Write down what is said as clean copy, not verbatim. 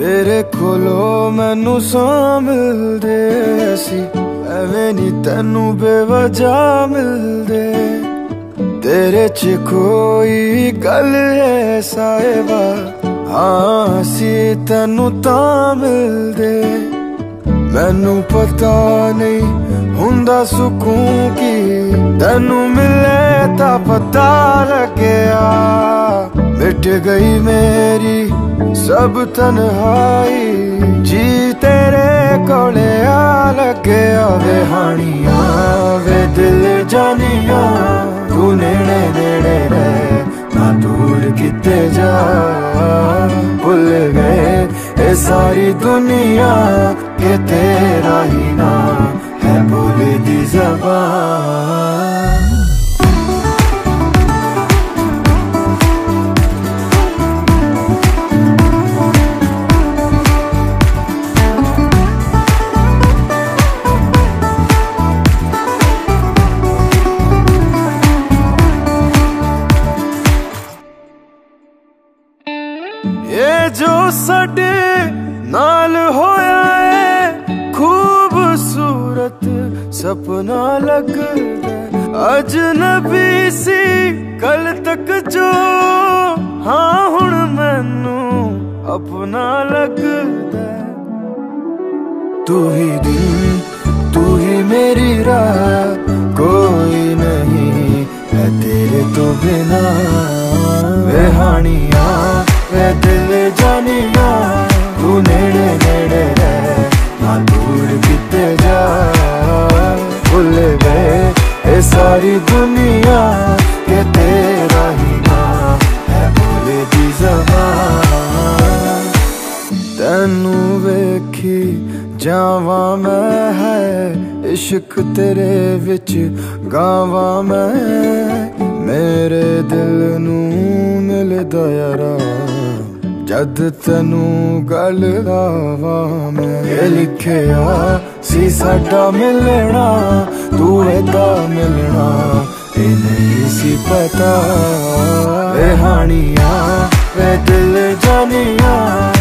तेरे कोलों मैनू सां मिलदे ऐसी एवें नी तैनू बेवजह मिलदे। तेरे च कोई गल है साहिबा हाँ सी तैनू तां मिलदे। मैनू पता नहीं हुंदा सुकून की तैनू मिले तां पता लग्गिया। मिट गई मेरी सब तन्हाई जी तेरे कोले आ लग्गिया। वे हानियां वे दिल जानियां तू नेड़े नेड़े रह ना दूर किते जा। भुल गए ए सारी दुनिया के तेरा ही नाम है बोले दी ज़बान। ये जो साडे नाल होया है खूबसूरत सपना लगदा अजनबी सी कल तक जो हाँ हुण मैनू अपना लगदा। तू ही दिन तू ही मेरी रात कोई नहीं है तेरे तो बिना। वे हानियां वे दिल जानियां तू नेड़े नेड़े रह ना दूर किते जा। भुल गए ए सारी दुनिया के तेरा ही नाम है बोले दी ज़बान। तैनू वेखी जावां मैं है इश्क तेरे विच गावां मैं। मेरे दिल नू मिलदा यारा जद तैनू गल लावां मैं। लिखिया सी साडा मिलना तू एदा मिलना ए नहीं सी पता। वे हानियां वे दिल जानियां